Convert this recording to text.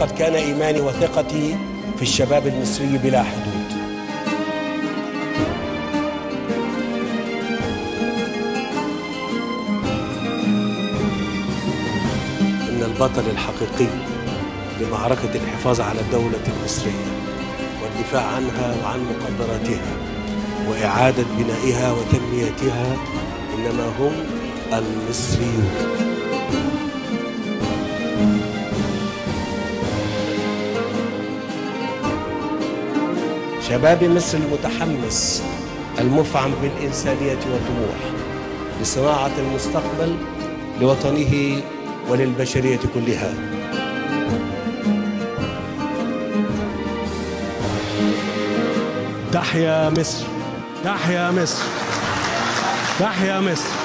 فقد كان إيماني وثقتي في الشباب المصري بلا حدود. إن البطل الحقيقي لمعركة الحفاظ على الدولة المصرية والدفاع عنها وعن مقدراتها وإعادة بنائها وتنميتها إنما هم المصريون. شباب مصر المتحمس المفعم بالإنسانية والطموح لصناعة المستقبل لوطنه وللبشرية كلها. تحيا مصر، تحيا مصر، تحيا مصر.